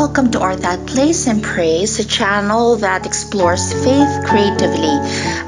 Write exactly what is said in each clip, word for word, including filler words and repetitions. Welcome to Art That Place and Praise, a channel that explores faith creatively.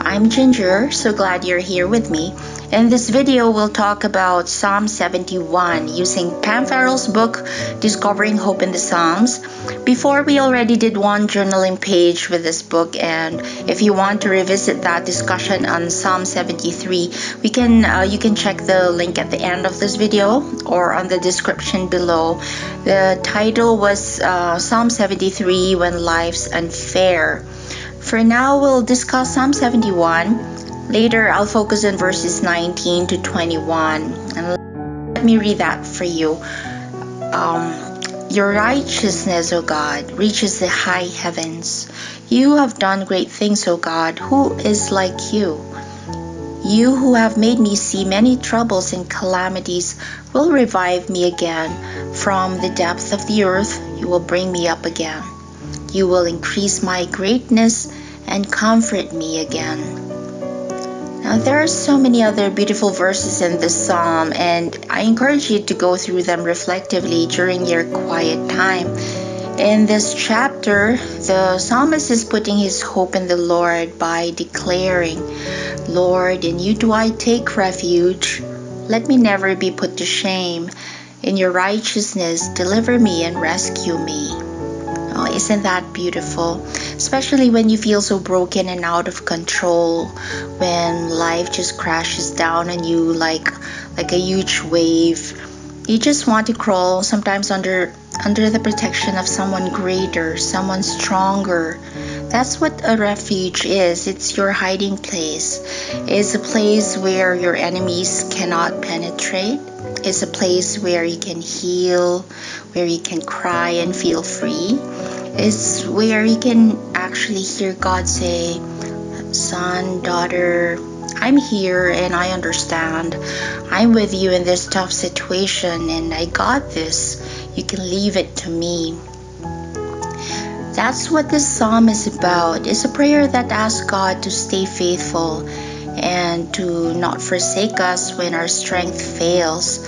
I'm Ginger, so glad you're here with me. In this video, we'll talk about Psalm seventy-one using Pam Farrell's book, Discovering Hope in the Psalms. Before, we already did one journaling page with this book, and if you want to revisit that discussion on Psalm seventy-three, we can uh, you can check the link at the end of this video or on the description below. The title was uh, Psalm seventy-three, When Life's Unfair. For now, we'll discuss Psalm seventy-one. Later, I'll focus on verses nineteen to twenty-one. And let me read that for you. Um, Your righteousness, O God, reaches the high heavens. You have done great things, O God. Who is like you? You who have made me see many troubles and calamities will revive me again. From the depth of the earth, you will bring me up again. You will increase my greatness and comfort me again. Now, there are so many other beautiful verses in this psalm, and I encourage you to go through them reflectively during your quiet time. In this chapter, the psalmist is putting his hope in the Lord by declaring, "Lord, in you do I take refuge. Let me never be put to shame. In your righteousness, deliver me and rescue me." Oh, isn't that beautiful? Especially when you feel so broken and out of control, when life just crashes down on you like like a huge wave. You just want to crawl sometimes under under the protection of someone greater, someone stronger. That's what a refuge is. It's your hiding place. It's a place where your enemies cannot penetrate. It's a place where you can heal, where you can cry and feel free. It's where you can actually hear God say, "Son, daughter, I'm here and I understand. I'm with you in this tough situation and I got this. You can leave it to me." That's what this psalm is about. It's a prayer that asks God to stay faithful and to not forsake us when our strength fails.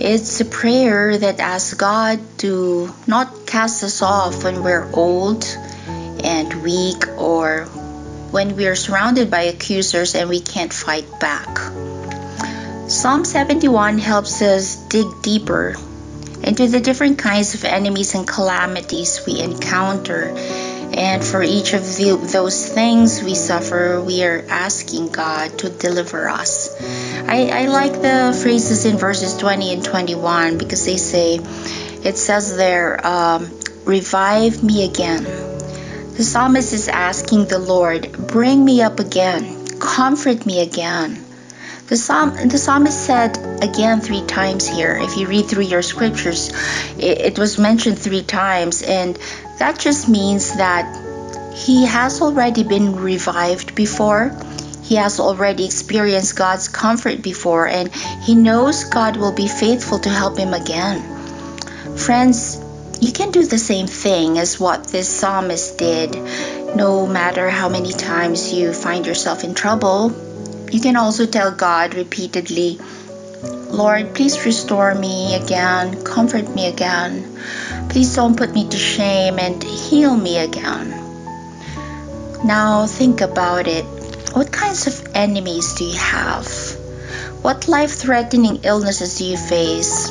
It's a prayer that asks God to not cast us off when we're old and weak, or when we're surrounded by accusers and we can't fight back. Psalm seventy-one helps us dig deeper into the different kinds of enemies and calamities we encounter. And for each of the, those things we suffer, we are asking God to deliver us. I, I like the phrases in verses twenty and twenty-one, because they say, it says there, um, "Revive me again." The psalmist is asking the Lord, "Bring me up again, comfort me again." The, psalm, the psalmist said again three times here. If you read through your scriptures, it, it was mentioned three times, and that just means that he has already been revived before. He has already experienced God's comfort before, and he knows God will be faithful to help him again. Friends, you can do the same thing as what this psalmist did. No matter how many times you find yourself in trouble, you can also tell God repeatedly, "Lord, please restore me again, comfort me again. Please don't put me to shame and heal me again." Now think about it. What kinds of enemies do you have? What life-threatening illnesses do you face?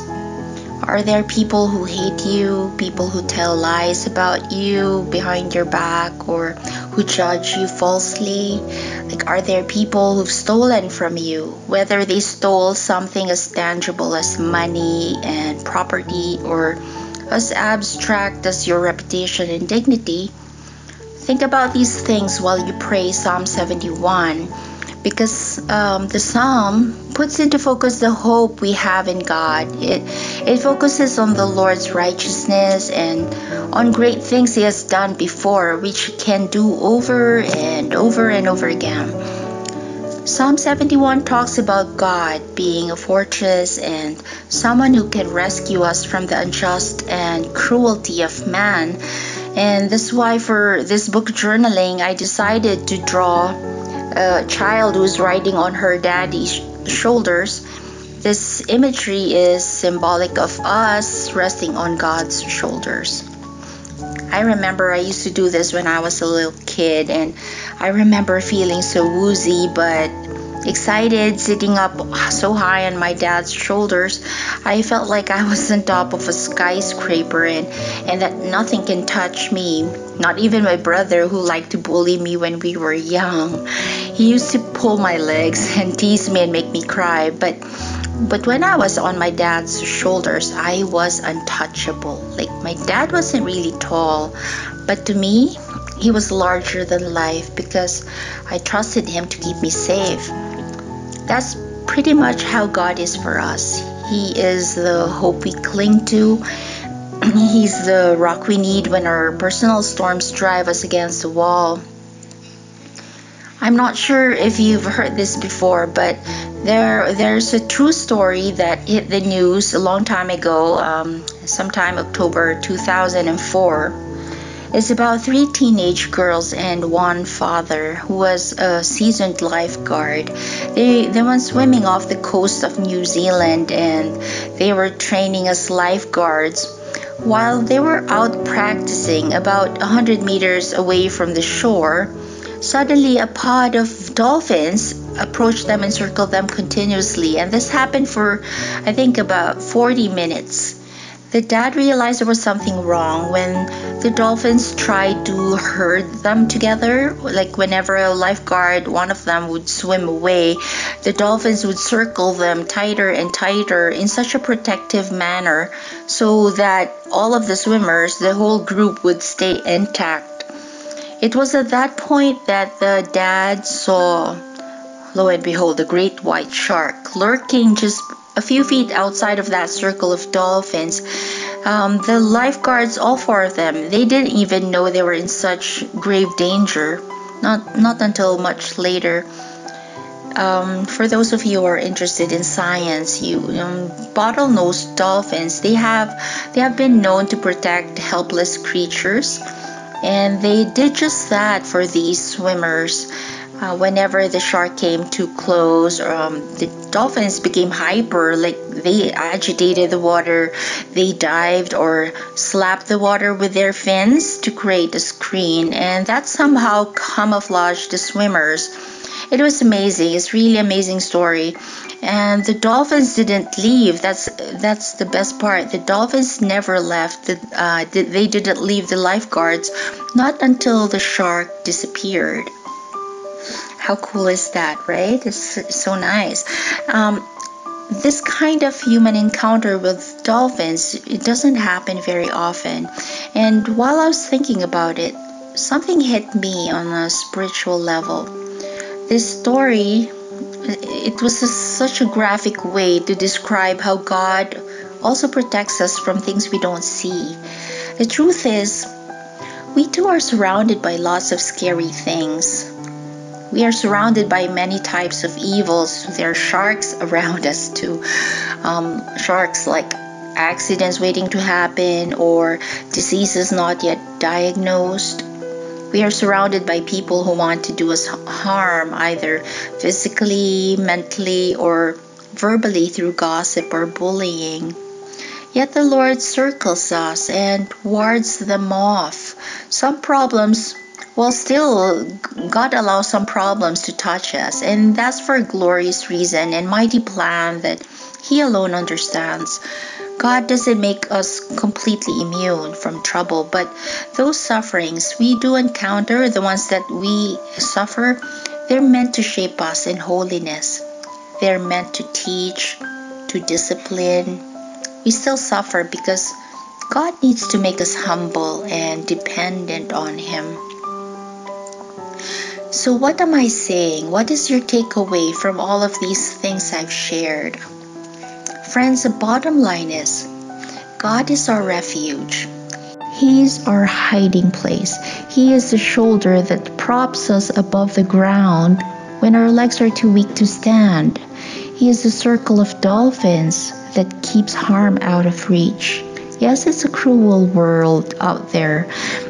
Are there people who hate you, people who tell lies about you behind your back, or who judge you falsely? Like, are there people who've stolen from you, whether they stole something as tangible as money and property, or as abstract as your reputation and dignity? Think about these things while you pray Psalm seventy-one, because um, the psalm puts into focus the hope we have in God. It, it focuses on the Lord's righteousness and on great things He has done before, which He can do over and over and over again. Psalm seventy-one talks about God being a fortress and someone who can rescue us from the unjust and cruelty of man. And that's why for this book journaling, I decided to draw a child who's riding on her daddy's shoulders. This imagery is symbolic of us resting on God's shoulders. I remember I used to do this when I was a little kid, and I remember feeling so woozy but excited, sitting up so high on my dad's shoulders. I felt like I was on top of a skyscraper, and, and that nothing can touch me, not even my brother who liked to bully me when we were young. He used to pull my legs and tease me and make me cry, but But when I was on my dad's shoulders, I was untouchable. Like, my dad wasn't really tall, but to me, he was larger than life because I trusted him to keep me safe. That's pretty much how God is for us. He is the hope we cling to. He's the rock we need when our personal storms drive us against the wall. I'm not sure if you've heard this before, but There, there's a true story that hit the news a long time ago, um, sometime October two thousand four. It's about three teenage girls and one father who was a seasoned lifeguard. They, they went swimming off the coast of New Zealand, and they were training as lifeguards. While they were out practicing about one hundred meters away from the shore, suddenly a pod of dolphins approached them and circled them continuously, and this happened for I think about forty minutes. The dad realized there was something wrong when the dolphins tried to herd them together. Like, whenever a lifeguard, one of them would swim away, the dolphins would circle them tighter and tighter in such a protective manner so that all of the swimmers, the whole group, would stay intact. It was at that point that the dad saw, lo and behold, the great white shark lurking just a few feet outside of that circle of dolphins. Um, the lifeguards, all four of them, they didn't even know they were in such grave danger. Not, not until much later. Um, for those of you who are interested in science, you um, bottlenose dolphins, they have they have been known to protect helpless creatures. And they did just that for these swimmers. Uh, whenever the shark came too close, um, the dolphins became hyper. Like, they agitated the water, they dived or slapped the water with their fins to create a screen, and that somehow camouflaged the swimmers. It was amazing. It's really amazing story. And the dolphins didn't leave. That's that's the best part. The dolphins never left. The, uh, they didn't leave the lifeguards, not until the shark disappeared. How cool is that, right? It's so nice. Um, this kind of human encounter with dolphins, it doesn't happen very often. And while I was thinking about it, something hit me on a spiritual level. This story, it was a, such a graphic way to describe how God also protects us from things we don't see. The truth is, we too are surrounded by lots of scary things. We are surrounded by many types of evils. There are sharks around us too. Um, sharks like accidents waiting to happen or diseases not yet diagnosed. We are surrounded by people who want to do us harm, either physically, mentally, or verbally through gossip or bullying. Yet the Lord circles us and wards them off. Some problems, well, still, God allows some problems to touch us, and that's for a glorious reason and mighty plan that He alone understands. God doesn't make us completely immune from trouble, but those sufferings we do encounter, the ones that we suffer, they're meant to shape us in holiness. They're meant to teach, to discipline. We still suffer because God needs to make us humble and dependent on Him. So what am I saying? What is your takeaway from all of these things I've shared? Friends, the bottom line is, God is our refuge. He is our hiding place. He is the shoulder that props us above the ground when our legs are too weak to stand. He is the circle of dolphins that keeps harm out of reach. Yes, it's a cruel world out there,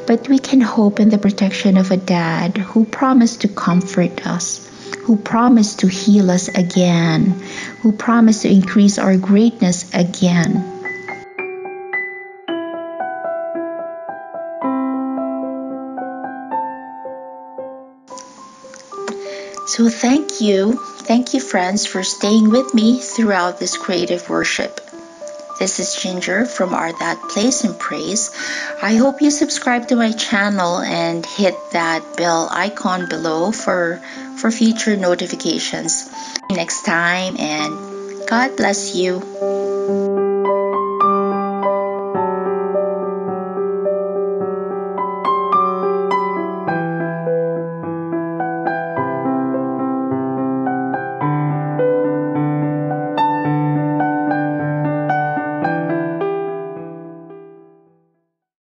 but we can hope in the protection of a dad who promised to comfort us, who promised to heal us again, who promised to increase our greatness again. So thank you, thank you friends for staying with me throughout this creative worship. This is Ginger from Art That Place and Praise. I hope you subscribe to my channel and hit that bell icon below for, for future notifications. Next time, and God bless you.